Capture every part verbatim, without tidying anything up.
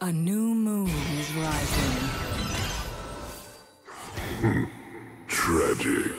A new moon is rising. Tragic.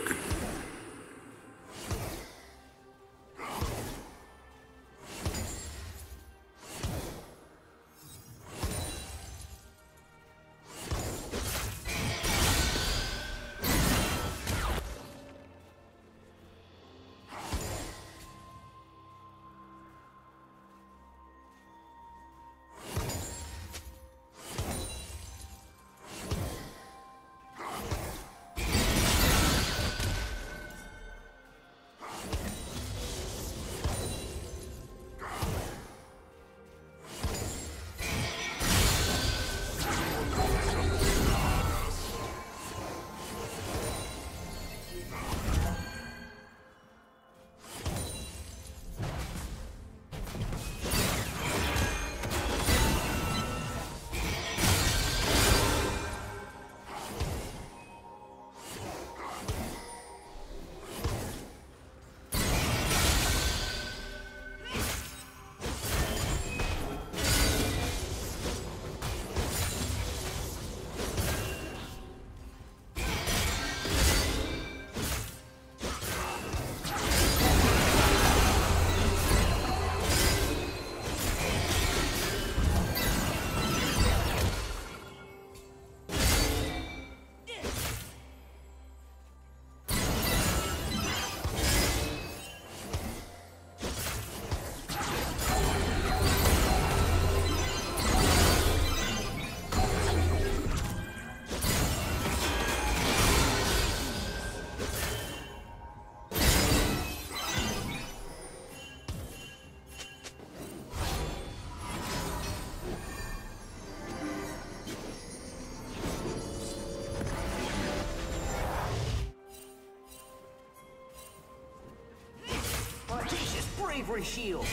Bravery shield.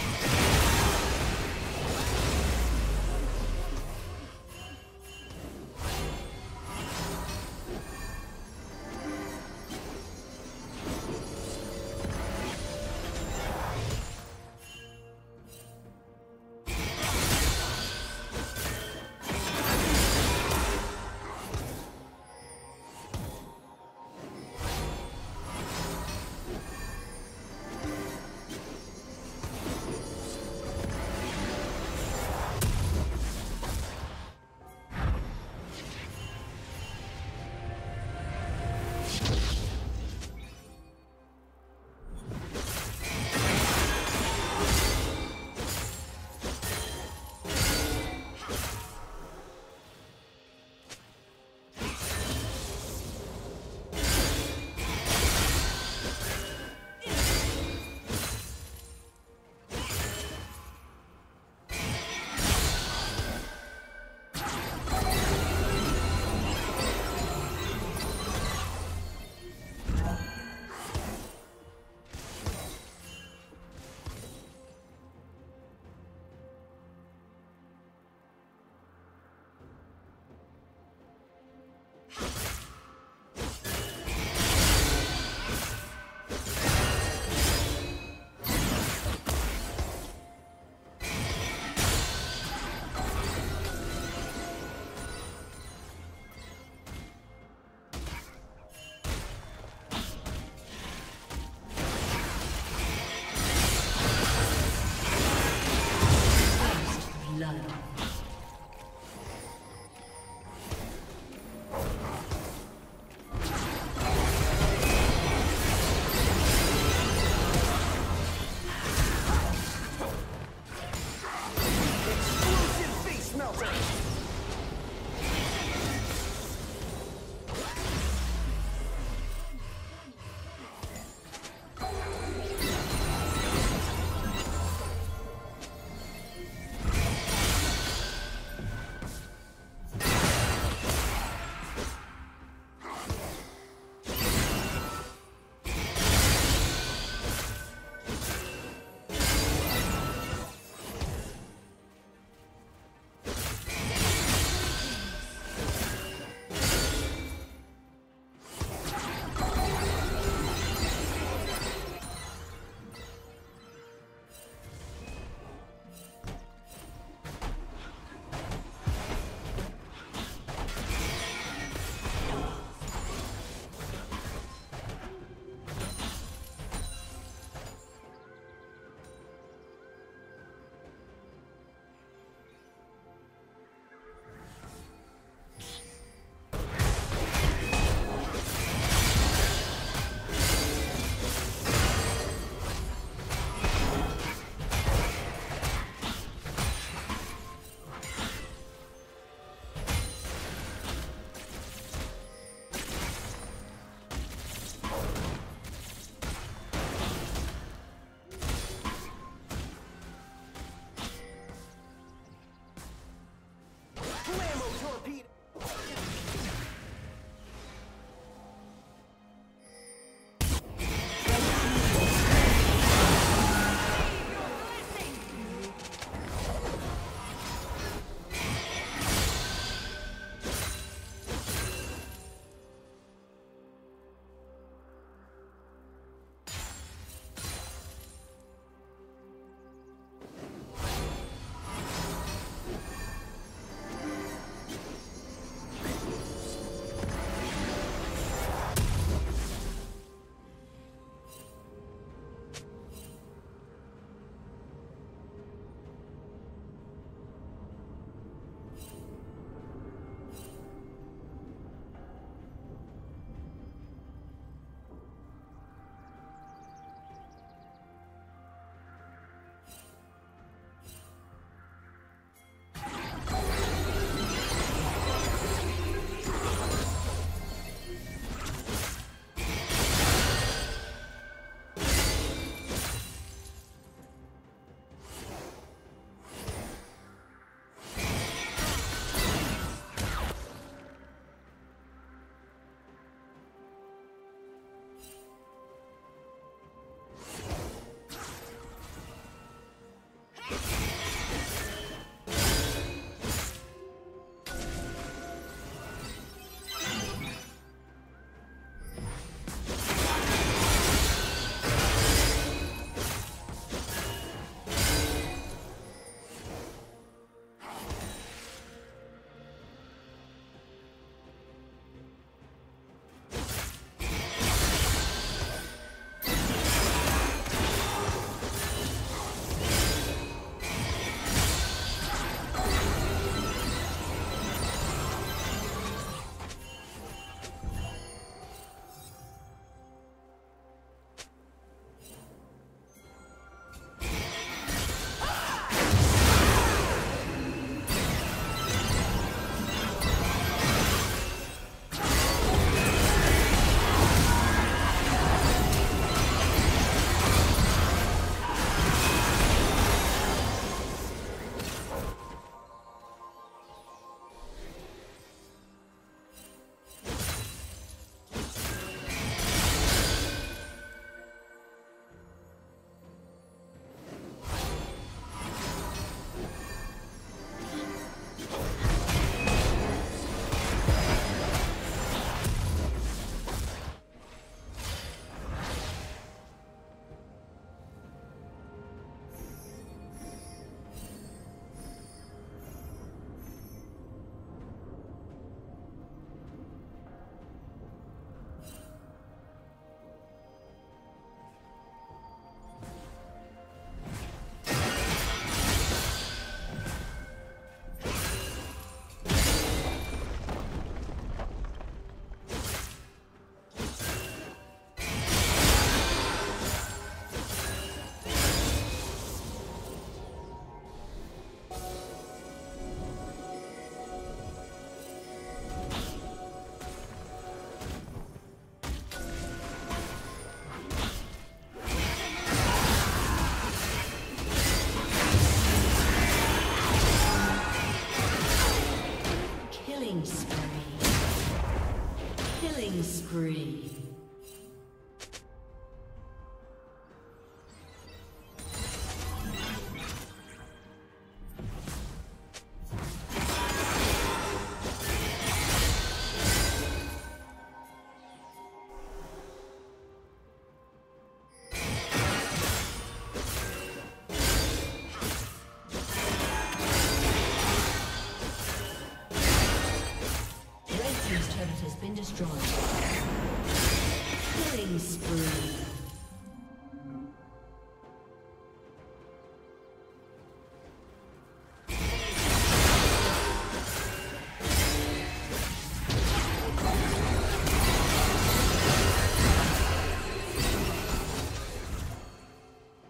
spree.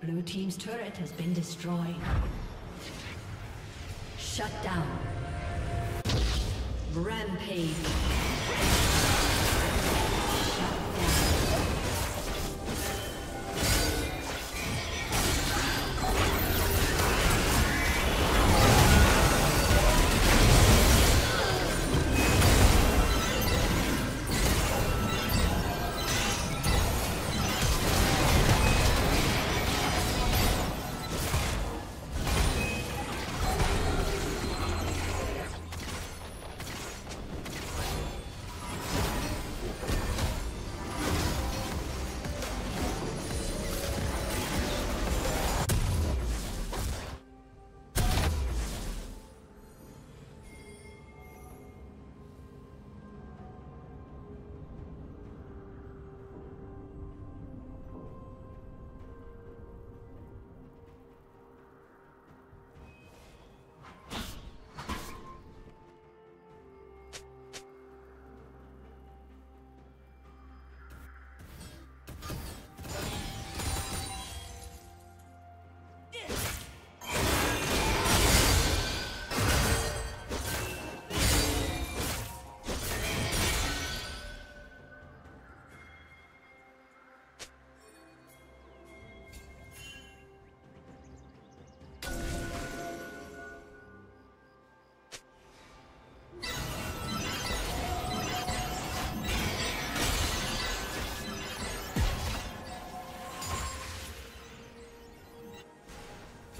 Blue team's turret has been destroyed. Shut down. Rampage.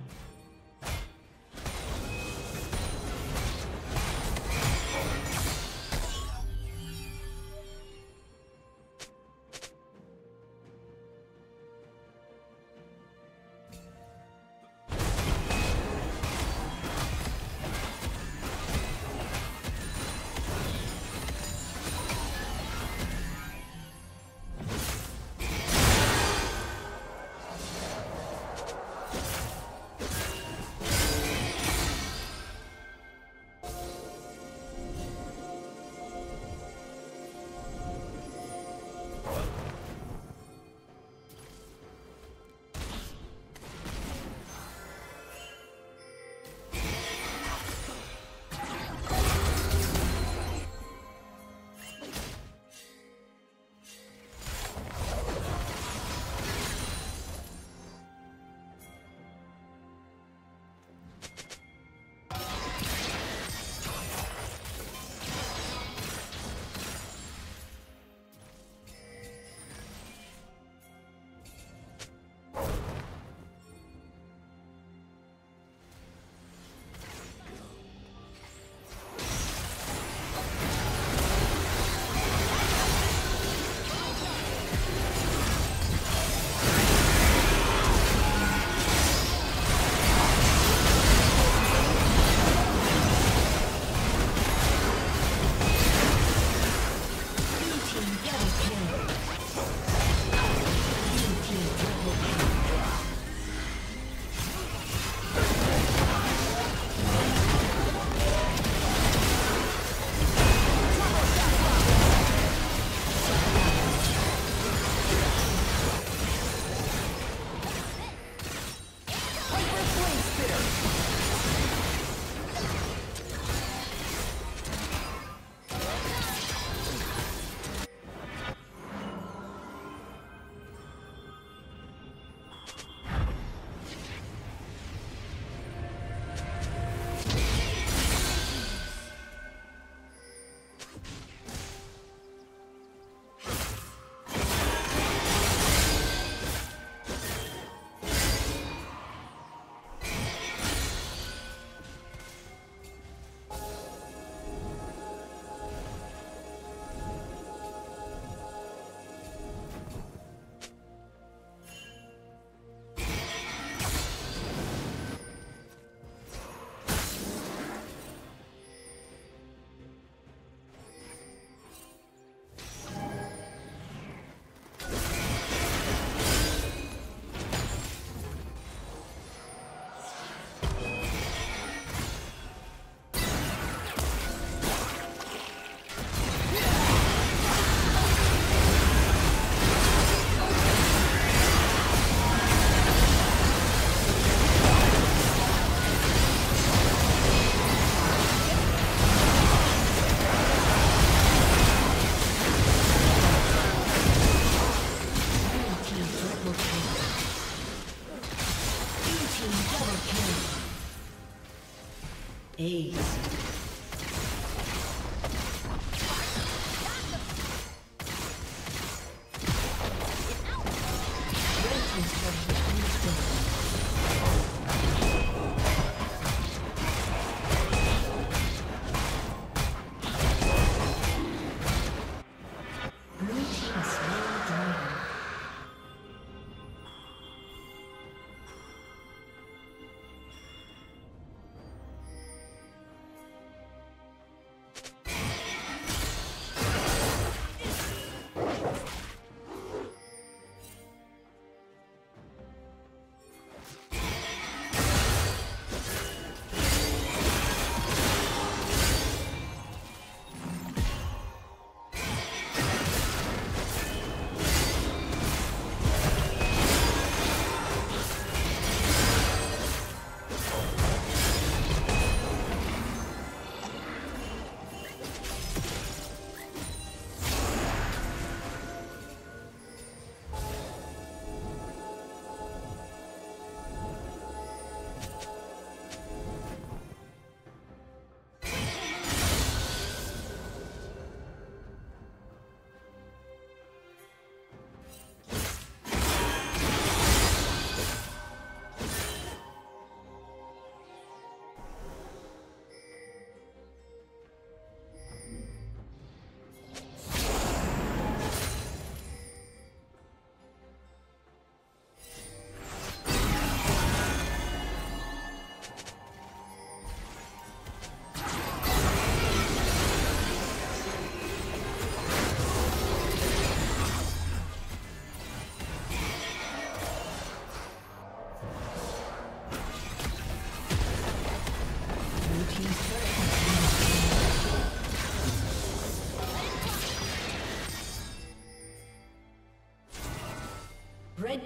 Red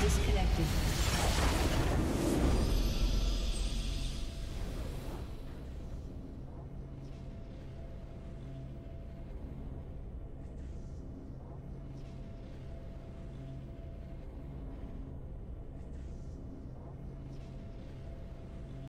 Disconnected.